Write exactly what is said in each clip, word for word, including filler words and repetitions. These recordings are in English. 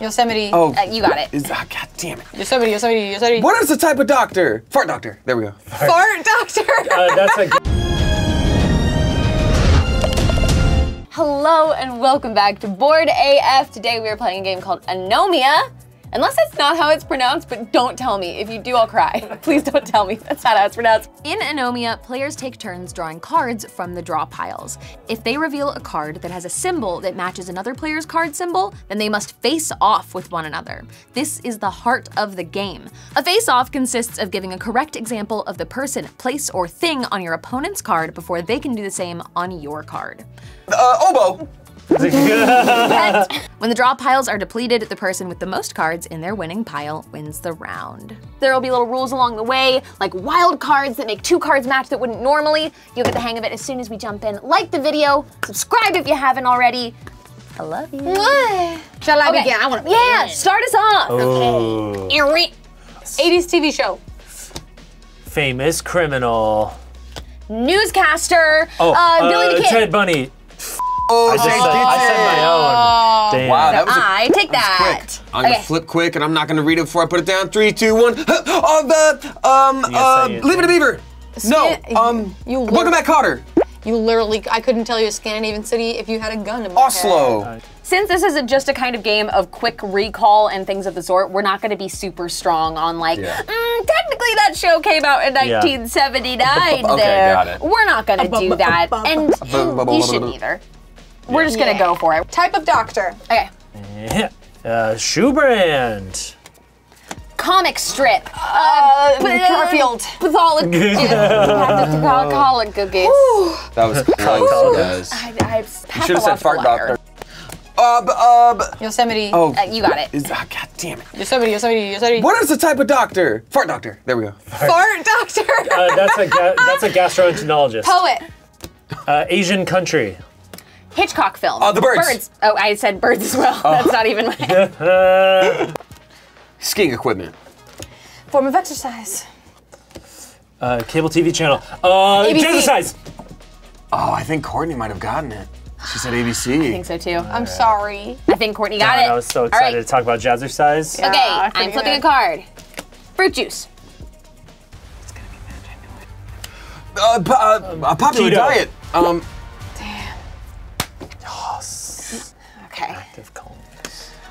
Yosemite. Oh, uh, you got it. Is, oh, God damn it. Yosemite, Yosemite, Yosemite. What is the type of doctor? Fart doctor. There we go. Fart, Fart doctor. uh, that's a Hello and welcome back to Board A F. Today we are playing a game called Anomia. Unless that's not how it's pronounced, but don't tell me. If you do, I'll cry. Please don't tell me that's not how it's pronounced. In Anomia, players take turns drawing cards from the draw piles. If they reveal a card that has a symbol that matches another player's card symbol, then they must face off with one another. This is the heart of the game. A face-off consists of giving a correct example of the person, place, or thing on your opponent's card before they can do the same on your card. Uh, oboe! When the draw piles are depleted, the person with the most cards in their winning pile wins the round. There will be little rules along the way, like wild cards that make two cards match that wouldn't normally. You'll get the hang of it as soon as we jump in. Like the video, subscribe if you haven't already. I love you. Shall I okay. begin? I want to Yeah, begin. Start us off. Oh. Okay. eighties T V show. Famous criminal. Newscaster. Oh, uh, Billy uh, the Kid. Ted Bundy. Oh, I just said, I said my own. Damn. Wow, that was a, I take that. that. I'm okay. gonna flip quick, and I'm not gonna read it before I put it down. Three, two, one. Oh, the um, uh, Leave it to Beaver. No, um, you Welcome Back Carter. You literally, I couldn't tell you a Scandinavian city if you had a gun in my Oslo. Head. Since this isn't just a kind of game of quick recall and things of the sort, we're not going to be super strong on like, yeah. mm, technically that show came out in nineteen seventy-nine yeah. okay, there. Got it. We're not going to do that, and you shouldn't either. We're just gonna yeah. go for it. Type of doctor. Okay. Yeah. Uh, shoe brand. Comic strip. Uh, Garfield. Pathology. Pathology cookies. That was close, guys. I, I, you should have said fart doctor. Ub, ub. Yosemite. Oh, uh, you got it. Is, oh, God damn it. Yosemite, Yosemite, Yosemite. What is the type of doctor? Fart doctor. There we go. Fart, fart doctor. uh, that's a that's a gastroenterologist. Poet. Uh, Asian country. Hitchcock film. Oh, uh, the birds. birds. Oh, I said birds as well. Oh. That's not even my... Skiing equipment. Form of exercise. Uh, cable T V channel. Uh, Jazzercise. Oh, I think Courtney might have gotten it. She said A B C. I think so too. All I'm right. sorry. I think Courtney got God, it. I was so excited right. to talk about Jazzercise. Yeah, okay, I'm flipping it. a card. Fruit juice. It's gonna be bad, I know it. Uh, um, a popular keto. diet. Um. Okay.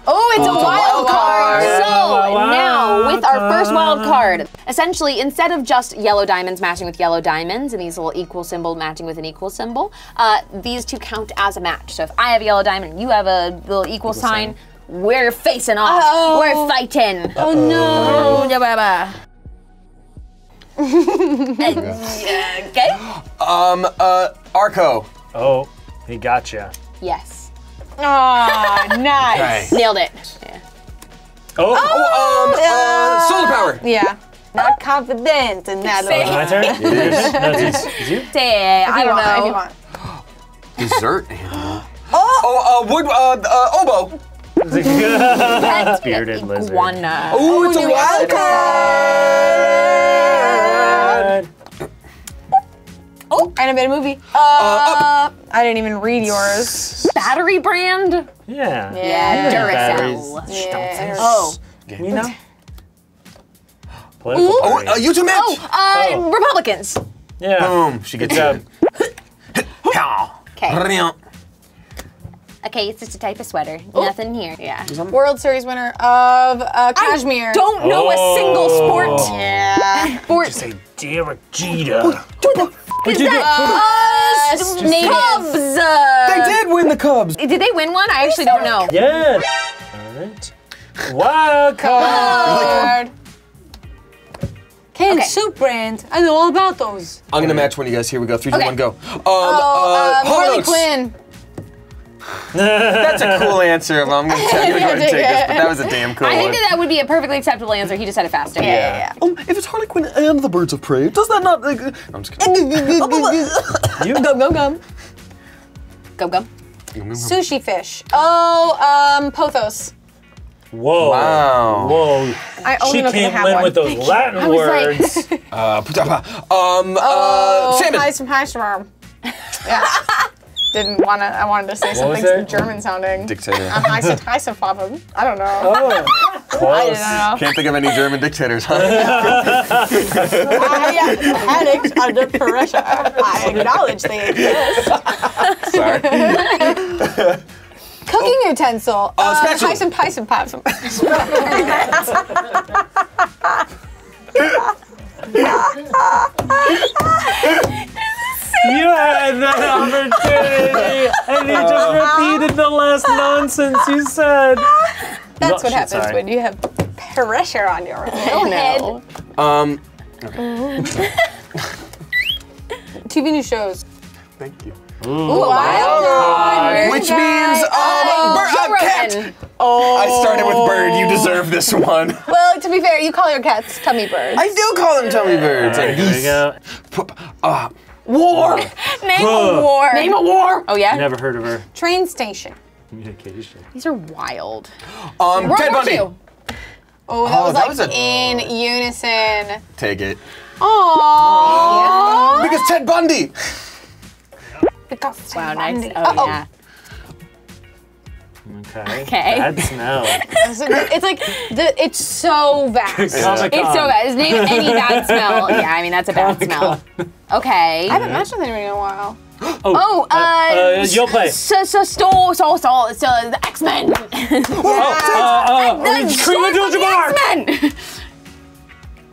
Oh, it's oh, a wild, wild card. card. So wild now with our first wild card, essentially instead of just yellow diamonds matching with yellow diamonds and these little equal symbol matching with an equal symbol, uh, these two count as a match. So if I have a yellow diamond and you have a little equal, equal sign, sign, we're facing off. Uh-oh. We're fighting. Uh-oh. Oh no. Oh. Okay. Um. Uh. Arco. Oh, he gotcha. Yes. Oh, nice. Okay. Nailed it. Yeah. Oh, oh um, uh, solar power. Yeah. Not confident in that. Say my turn? Yes. No, is you? Say, I don't know. If you want. Dessert? Oh, oh uh, wood, uh, uh, oboe. That's bearded lizard. Iguana. Oh, it's a wild card. Oh, animated movie. Uh, uh, I didn't even read yours. Battery brand? Yeah. Yeah, yeah. Duracell. Yeah. Oh. You know? Political Ooh. Oh, uh, U two match? Oh, uh, oh, Republicans. Yeah. Boom, she gets up. Okay. Okay, it's just a type of sweater. Ooh. Nothing here. Yeah. World Series winner of uh, cashmere. I don't know oh. a single sport. Yeah. Sport. Just say Derek Jeter. What the f is that? Uh, uh, Cubs. Uh, they did win the Cubs. Did they win one? I actually don't know. Yeah. All right. Wild card. Canned okay. soup brand. I know all about those. I'm gonna match one of you guys. Here we go. Three, okay. two, one, go. Um, oh, uh, uh, Harley Quinn. That's a cool answer. Well, I'm going to tell you to go and take this, but that was a damn cool I think one. That, that would be a perfectly acceptable answer. He just said it faster. Yeah, yeah, yeah. Um, if it's Harley Quinn and the Birds of Prey, does that not... Like, I'm just kidding. you gum, gum, gum. Gum, gum. Sushi fish. Oh, um, pothos. Whoa. Wow. Whoa. I only she can't win with those Latin I was words. Like uh, um, oh, uh, salmon. Nice from Hashram. Yeah. didn't want to, I wanted to say what something German sounding. Dictator. Um, I said Phasmophobia. I don't know. Oh, close. I don't know. Can't think of any German dictators, huh? I panicked under pressure. I acknowledge they exist. Sorry. Cooking oh. utensil. Oh, uh, spatula. Pison, pison, pison. You had that opportunity, and you just repeated the last nonsense you said. That's what happens sorry. when you have pressure on your head. Oh, no. Um. Okay. Mm-hmm. T V new shows. Thank you. Ooh, Ooh, wild card. Which means um, uh, a cat. Oh. I started with bird. You deserve this one. Well, to be fair, you call your cats tummy birds. I do call them tummy birds. Right, there you go. Uh, war. Name a war. Name a war. Oh yeah. Never heard of her. Train station. Communication. These are wild. Um, Ted Bundy. Oh, that oh, was that like was a... in unison. Take it. Oh. Yeah. Because Ted Bundy. Because wow, nice. Oh, uh-oh. yeah. Okay. Okay. Bad smell. It's like, the, it's so bad. It's so bad. Name any bad smell. Yeah, I mean, that's a bad smell. Okay. I haven't mentioned anybody in a while. Oh, oh uh, uh, uh, your play. So, so, so, so, so, so, the X-Men. Oh, Kareem Abdul-Jabbar.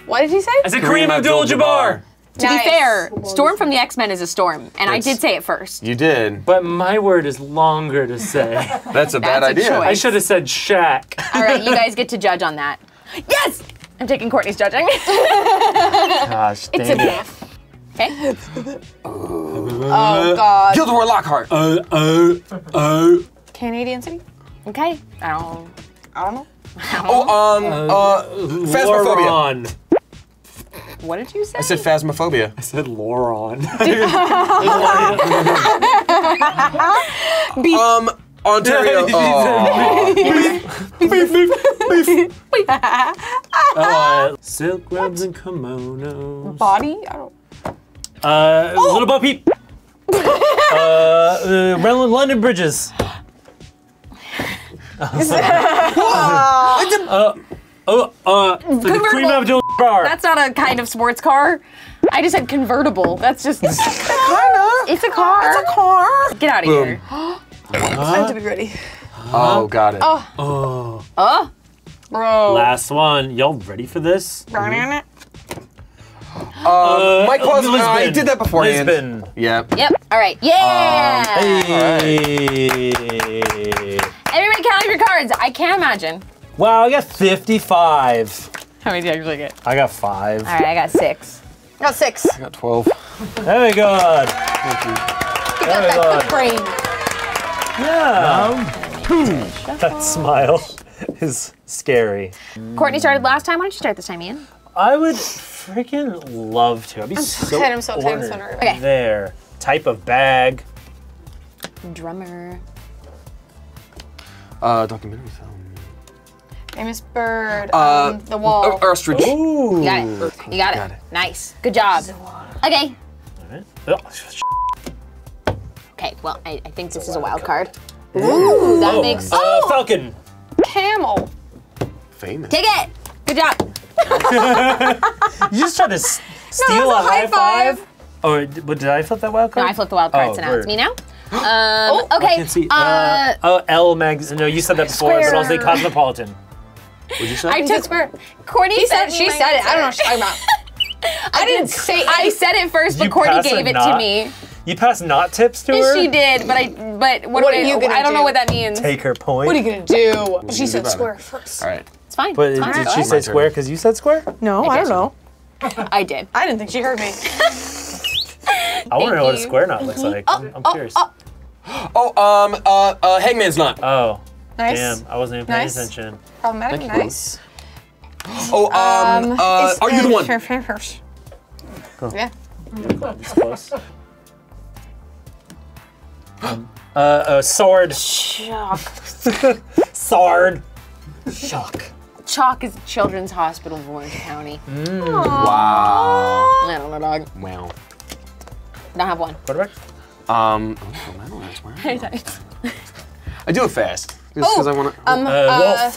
What did he say? I said Kareem Abdul-Jabbar. To nice. be fair, Storm from the X-Men is a storm, and it's, I did say it first. You did. But my word is longer to say. That's a bad That's idea. A I should have said Shaq. All right, you guys get to judge on that. Yes! I'm taking Courtney's judging. Gosh, dang It's a bluff. Okay. Oh, God. Gilderoy Lockhart. Oh, uh, oh, uh, oh. Uh. Canadian city? Okay. I don't, I don't know. I don't oh, um, uh, uh Phasmophobia. What did you say? I said Phasmophobia. I said Loron. um, Ontario. Oh. Beef, beef, beef, beef, beef. Uh, silk robes and kimonos. Body? I don't. Uh, oh. Little Bo Peep. uh, uh, London bridges. uh, Oh, uh, the Kareem Abdul-Jabbar. That's not a kind of sports car. I just said convertible. That's just. It's a car. It's a car. Get out of Boom. here. uh, Time to be ready. Oh, got it. Oh. Oh. Uh, bro. Last one. Y'all ready for this? Run on it. Uh, Mike was. Uh, I did that beforehand. Lisbon. Yep. Yep. All right. Yeah. Um, hey. Everybody count up your cards. I can't imagine. Wow, I got fifty-five. How many did I really get? I got five. All right, I got six. I got six. I got twelve. There we go. Thank you. You got that good brain. Yeah. Wow. That smile is scary. Courtney started last time. Why don't you start this time, Ian? I would freaking love to. I'd be I'm so excited. I'm so excited. I'm so nervous. Okay. There. Type of bag. Drummer. Uh, documentary film. Famous bird on uh, um, the wall. Ostrich. Ooh. You got it. You got, got it. it. Nice. Good job. Okay. All right. Okay, well, I, I think this is a wild card. Ooh, Ooh. that oh. makes sense. Uh, falcon. Camel. Famous. Take it. Good job. You just tried to s steal no, a, a high five. five. Oh, but did I flip that wild card? No, I flipped the wild card, oh, so now bird. it's me now. Um, oh, okay. I see. Uh, uh, oh, L magazine. No, you said that before, square. but I'll say Cosmopolitan. What'd you say? I took her. Courtney he said, said she said it. I don't know what she's talking about. I, I didn't say it. I said it first, but you Courtney gave it not, to me. You passed not tips to her? She did, but I. But what, what are I, you gonna I, do? I don't know what that means. Take her point. What are you gonna do? What she said square first. All right. It's fine. But it's fine. did right. she say square because you said square? No, I, I don't know. I did. I didn't think she heard me. I want to know you. what a square knot looks like. Oh, I'm oh, curious. Oh, oh um, uh, uh, hangman's knot. Oh. Nice. Damn, I wasn't even paying nice. attention. Problematic, Thank nice. Oh, um, um uh, are you the one? Cool. Yeah. It's close. um, uh, uh, sword. Shock. Sword. Shock. Chalk is Children's Hospital of Orange County. Mm. Wow. Little dog. Wow. I don't have one. Quarterback? Um, oh, my eyelids, my eyelids. Hey, sorry. I do it fast. Just because oh, I want to. Um, uh, uh,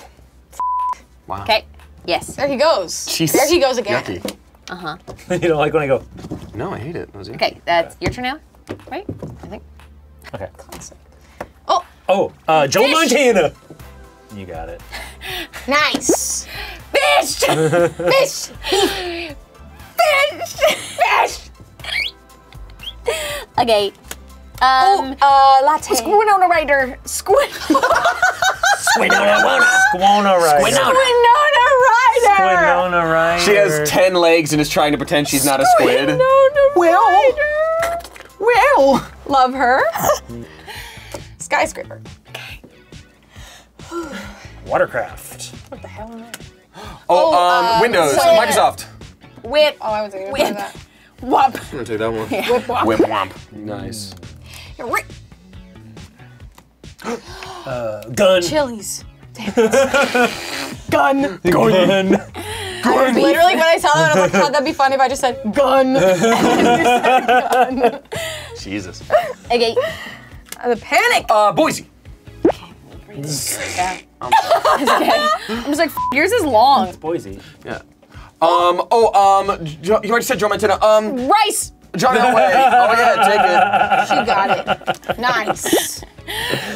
wow. Okay. Yes. There he goes. Jeez. There he goes again. Yucky. Uh huh. You don't like when I go? No, I hate it. That was okay, that's okay. Your turn now, right? I think. Okay. Classic. Oh. Oh, uh, Joe Montana. You got it. Nice. Fish. Fish. Fish. Fish. Okay. Um, oh, uh, latte. Squinona Rider. Squin. Squinona Rider. Squinona Rider. Squinona Rider. She has ten legs and is trying to pretend she's not a squid. Squinona Will. Rider. Will. Love her. Skyscraper. Okay. Watercraft. What the hell am I? Oh, oh um, um, Windows. Whip. Microsoft. Whip. Oh, I was gonna do that. Womp. I'm gonna take that one. Yeah. Whip womp. Whip womp. Nice. Uh, gun. Chilies. Damn it. Gun. Gun. Gun. Gun. Literally when I saw that, I was like, how'd that be fun if I just said gun? And then you said gun. Jesus. Okay. Uh, the panic. Uh, Boise. I'm just like, yours is long. It's Boise. Yeah. Um, oh, um, you already said Joe Montana. Um, Rice! John Elway. Oh, yeah, take it. She got it. Nice.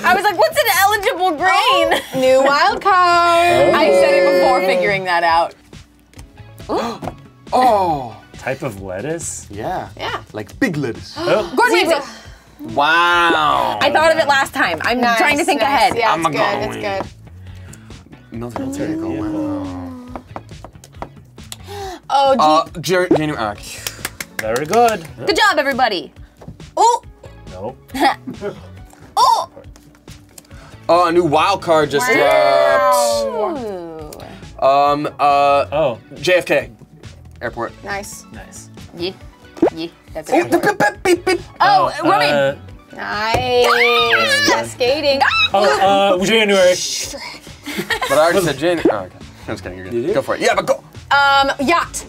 I was like, what's an eligible grain? Oh, new wild card. Oh. I said it before figuring that out. Ooh. Oh. Type of lettuce? Yeah. Yeah. Like big lettuce. Oh. Gordon Ramsay. Wow. I thought of it last time. I'm nice, trying to think nice. ahead. Yeah, it's I'm good. Going. It's good. Military. Oh, yeah. Wow. Oh, uh, January. Uh, very good. Good job, everybody. Oh. No. Oh. Oh, a new wild card just wow. dropped. Um. Uh. Oh. J F K. Airport. Nice. Nice. Yeah. Yeah. That's it. Oh, oh uh, Roman. Uh, nice. Yeah. Skating. Oh, uh, January. But I already said January. Oh, okay. I'm just kidding. You're good. You go for it. Yeah, but go. Um, yacht.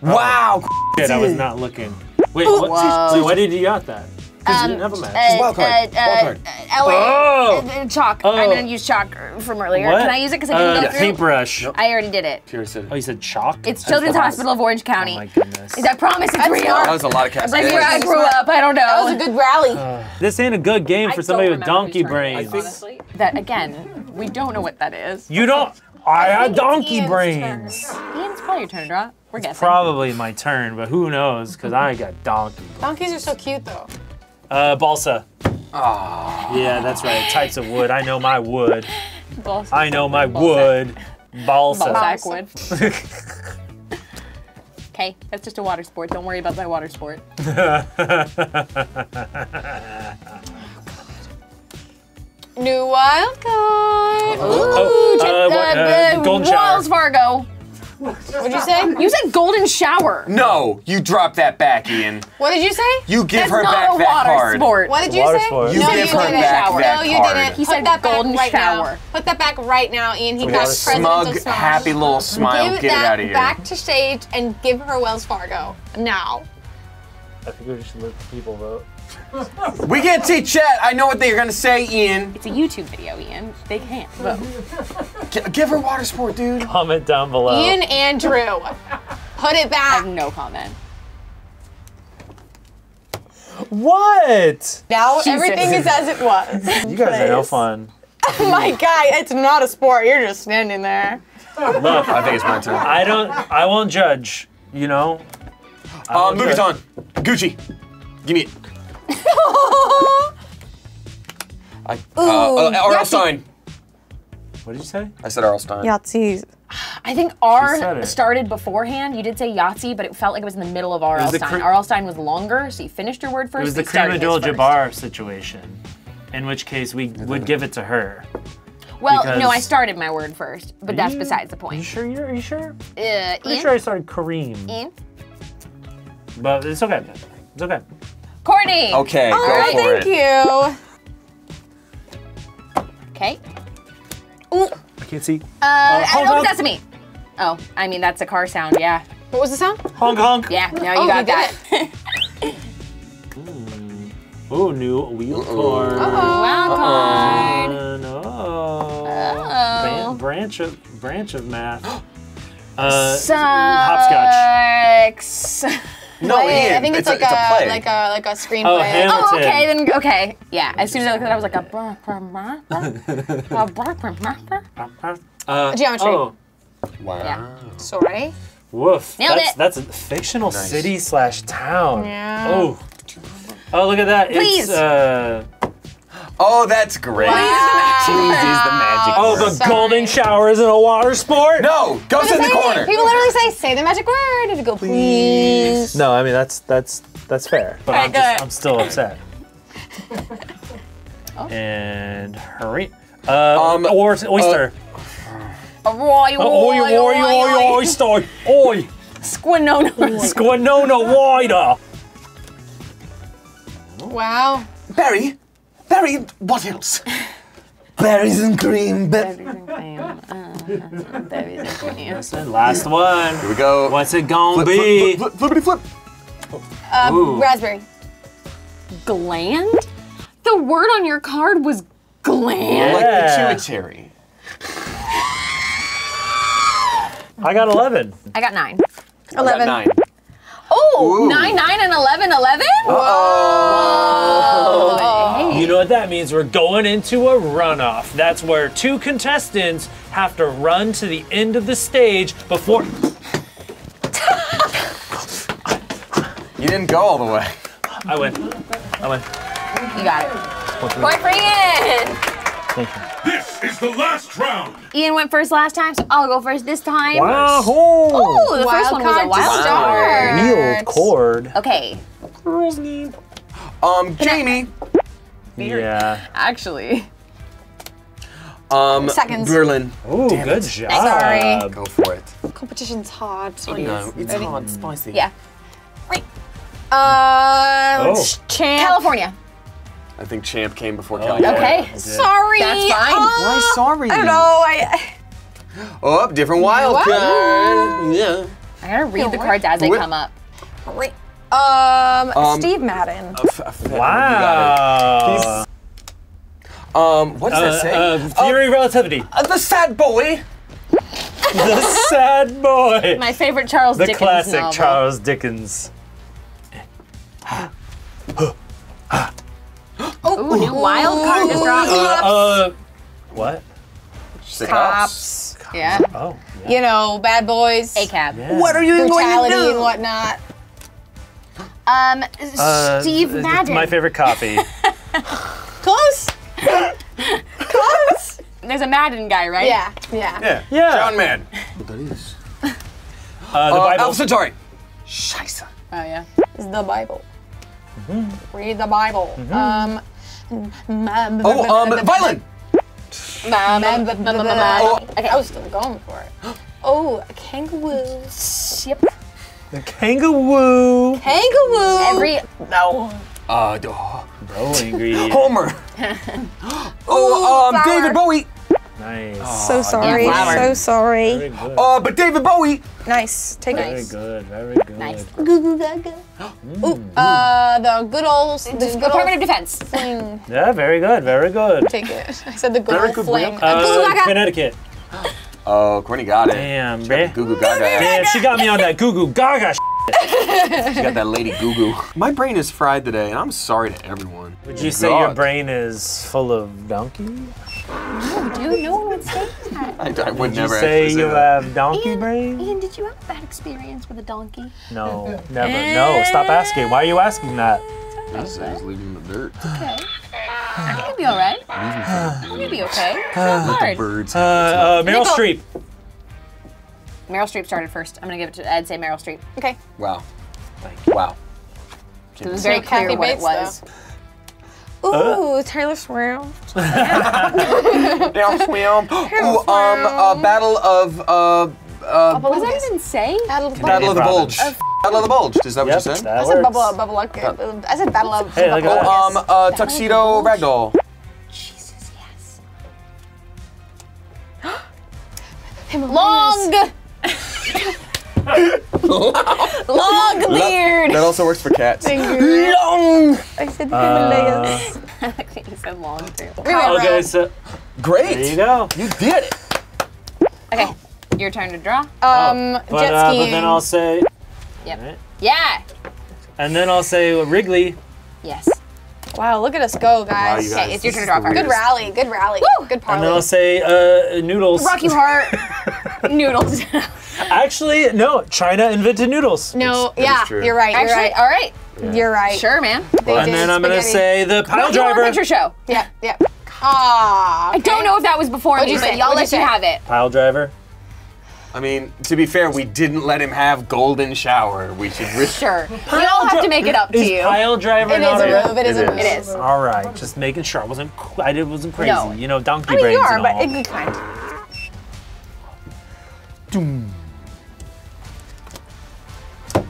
Wow. Oh, shit, I was not looking. Wait, what, wait, why did you yacht that? Because um, you didn't have a match. Uh, wild card. Uh, wild card. Uh, L A. Oh. Chalk. Oh. I'm gonna use chalk from earlier. What? Can I use it? Because I didn't uh, go through. Paintbrush. Nope. I already did it. Oh, you said chalk? It's Children's Hospital of Orange County. Oh my goodness. Is that promise? It's real. That was a lot of cats. Like where I grew up. I don't know. That was a good rally. Uh, this ain't a good game for I somebody with donkey brains. Honestly, that again, we don't know what that is. You don't. I, I had donkey Ian's brains. Turn. Ian, it's probably your turn to draw. We're guessing. It's probably my turn, but who knows? Because I got donkey brains. Donkeys are so cute, though. Uh, balsa. Oh. Yeah, that's right. Types of wood. I know my wood. Balsa. I know my balsa. wood. Balsa. Backwood. Okay, that's just a water sport. Don't worry about my water sport. Oh, God. New wild card. Ooh. Ooh. Uh, what, uh, golden shower. Wells Fargo. What'd you say? You said golden shower. No, you dropped that back, Ian. What did you say? You give That's her back that card. That's not a water sport. What did you water say? Sport. You no, give you her didn't. Back no, that you card. Didn't. He Put said that golden back right shower. Now. Put that back right now, Ian. He got smug, smile. happy little smile. Give Get that it out of here. Back to Sage and give her Wells Fargo now. I think we should let the people vote. We can't see chat. I know what they're gonna say, Ian. It's a YouTube video, Ian. They can't vote. Give her water sport, dude. Comment down below. Ian Andrew, put it back. I have no comment. What? Now Jesus. Everything is as it was. You guys are no fun. My guy, it's not a sport. You're just standing there. Look, I think it's my turn. I don't. I won't judge. You know. Uh, Louis Vuitton, Gucci. Give me it. I, uh, oh, R L. Stein. What did you say? I said R L. Stein. Yahtzee. I think R started beforehand. You did say Yahtzee, but it felt like it was in the middle of R L. Stein. R L. Stein was longer, so you finished your word first. It was the Kareem Abdul-Jabbar situation, in which case we would give it to her. Well, because no, I started my word first, but that's you, besides the point. You sure? You're, are you sure? Uh, Pretty Ian? sure I started Kareem. Ian? But it's okay. It's okay. Courtney. Okay, oh, go for thank it. Thank you. Okay. Ooh. I can't see. Uh, uh honk, honk. Sesame. Oh, I mean that's a car sound, yeah. What was the sound? Honk honk. Yeah, now you oh, got that. It. Oh, new wheel card. Oh, wow card. Oh, oh. Bran branch of branch of math. uh, Hopscotch. No, oh, yeah, I think it's, it's like a, a, a like a like a screenplay. Oh, Hamilton. Oh, okay, then okay, yeah. As soon as I looked at it, I was like a bra bra bra bra bra bra. Geometry. Oh. Wow. Yeah. Sorry. Woof. Nailed that's, it. That's a fictional nice. city slash town. Yeah. Oh. Oh, look at that. Please. It's, uh... Oh, that's great. Wow. Cheese is the magic oh, word. Oh, the Sorry. golden shower isn't a water sport? No, ghost in the corner. People literally say, say the magic word, and you go, please. No, I mean, that's that's that's fair. But right, I'm, just, I'm still upset. oh. And hurry. Um, um or, oyster. Uh, Roy, Roy, Roy, Roy, Roy, Roy, oyster. Oi. Squinona. Squinona Rider. Wow. Berry. Berry, what else? Berries and cream. Berries and cream. Uh, berries and cream. And last one. Here we go. What's it gonna flip, be? Flip, flip, flippity flip. Um, raspberry. Gland? The word on your card was gland? Yeah. Like pituitary. I got eleven. I got nine. eleven. I got nine. Oh, Ooh. nine, nine, and eleven, eleven? Uh oh. Whoa. Hey. You know what that means? We're going into a runoff. That's where two contestants have to run to the end of the stage before. You didn't go all the way. I win. I win. You got it. Point for Ian. Thank you. This is the last round. Ian went first last time, so I'll go first this time. Wow! Oh, the wild first one was a wild card. Wheeled cord. Okay. Um, Jamie. Yeah. Actually. Um, Seconds. Berlin. Oh, good job. Sorry. Go for it. Competition's hard. It no, it's Ready? hard. Spicy. Yeah. Right. Uh, oh. California. I think Champ came before oh, California. Okay, yeah, sorry. That's fine. Uh, Why sorry? I don't know. I, I... Oh, different wild what? card. Yeah. I gotta read no, the cards as they come up. Um, um Steve Madden. Uh, wow. Um, what does uh, that say? Uh, theory of uh, relativity. Uh, the sad boy. The sad boy. My favorite Charles the Dickens novel. The classic Charles Dickens. Oh, ooh, new wild card just dropped. Uh, uh, what? Cops. Cops. Yeah. Oh. Yeah. You know, bad boys. A C A B. Yeah. What are you Brutality going to do? and whatnot. Um, uh, Steve Madden. My favorite copy. Close. Close. There's a Madden guy, right? Yeah. Yeah. Yeah. yeah. John Madden. What that is? Uh, the uh, Bible. Alpha Centauri. Scheisse. Oh yeah. It's the Bible. Mm-hmm. Read the Bible. Mm-hmm. Um. Oh, um, violin. Okay, I was still going for it. Oh, a kangaroo. Yep. The kangaroo. Kangaroo. Every no. Uh, oh, bro, Homer. Oh, um, David Bowie. Nice. Oh, so sorry. Yeah, so sorry. Oh, uh, but David Bowie. Nice. Take very it. Very good. Very good. Nice. Goo Gaga. Ooh. Uh, the good old. The good Department old of Defense. Fling. Yeah. Very good. Very good. Take it. I said the good very old good fling. Uh, Connecticut. Oh, Courtney got it. Damn, man. Goo Goo Gaga. Damn, she got me on that Goo Goo Gaga. She got that Lady Goo Goo. My brain is fried today, and I'm sorry to everyone. Would you God. say your brain is full of donkey? No, dude, no one would say that. I, I would did never you say, say you that. have donkey Ian, brain? Ian, did you have a bad experience with a donkey? No, never. No, stop asking. Why are you asking that? I said I was leaving the dirt. Okay. I think it'd be all right. I think it'd be okay. It's not hard. Like the birds. Uh, uh, Meryl Streep. Meryl Streep started first. I'm going to give it to, I'd say Meryl Streep. Okay. Wow. Thank you. Wow. It was very clear Kathy what Bates, it was. Though. Ooh, uh. Taylor Swift. Taylor Swift. Ooh, um, uh, Battle of, uh, uh. What does that even say? Battle of the Bulge. Battle of the Bulge. Uh, Battle of the Bulge. Is that yep, what you said? That I said bubble, uh, bubble, uh, I said Battle of. Hey, bubble. Oh, um, uh, Tuxedo Ragdoll. Jesus, yes. Long. Long beard. That also works for cats. Long. I said Himalayas. I like that you said long too. Okay, so great. There you go. You did it. Okay, your turn to draw. Um, oh, but, jet uh, skiing. But then I'll say. Yep. Right. Yeah. And then I'll say Wrigley. Yes. Wow, look at us go, guys. Wow, guys. Okay, it's your turn to draw. Good rally, good rally. Woo! Good parley. And then I'll say uh, noodles. Rocky Heart. Noodles. Actually, no, China invented noodles. No, it's, yeah, you're right, you're Actually, right. All right, yeah. You're right. Sure, man. They and then I'm going to say the pile driver. Picture show. Yeah, yeah. Aww. Okay. I don't know if that was before me, but y'all let you have it. Pile driver. I mean, to be fair, we didn't let him have golden shower. We should really sure. We all have to make it up to is you. Pile driver. It is a move. It is. It is. It is. All right, just making sure I wasn't. I did wasn't crazy. No. You know, donkey I mean, brains you are, and all. But it'd be fine. Doom.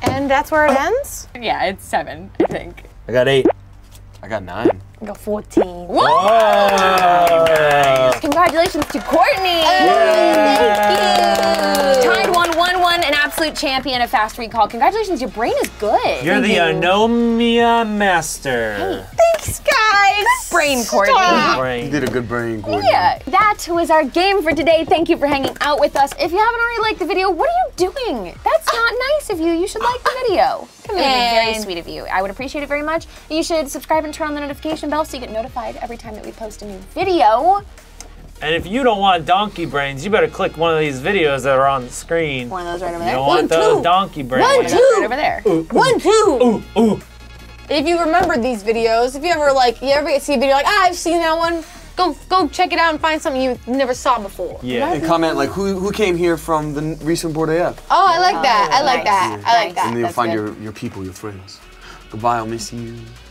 And that's where it ends. Yeah, it's seven, I think. I got eight. I got nine. I got fourteen. Whoa! Wow. Congratulations to Courtney! Yeah. Thank you! Tied one one one, an absolute champion of Fast Recall. Congratulations, your brain is good. You're Thank the you. Anomia master. Hey. Thanks, guys! Good brain, Courtney. Brain. You did a good brain, Courtney. Yeah, that was our game for today. Thank you for hanging out with us. If you haven't already liked the video, what are you doing? That's not nice of you. You should like the video. Come in. Very sweet of you. I would appreciate it very much. You should subscribe and turn on the notification bell so you get notified every time that we post a new video. And if you don't want donkey brains, you better click one of these videos that are on the screen. One of those right over there. You don't one, want two. Those donkey brains. One, two. Right over there. Ooh, ooh. One, two. Ooh, ooh. If you remember these videos, if you ever like, you ever see a video like, ah, I've seen that one, go go check it out and find something you never saw before. Yeah. And comment like, who who came here from the recent Board A F? Oh, I like that. Oh, I like nice. that. Yeah. I like that. And then you'll That's find good. your your people, your friends. Goodbye, I'll miss you.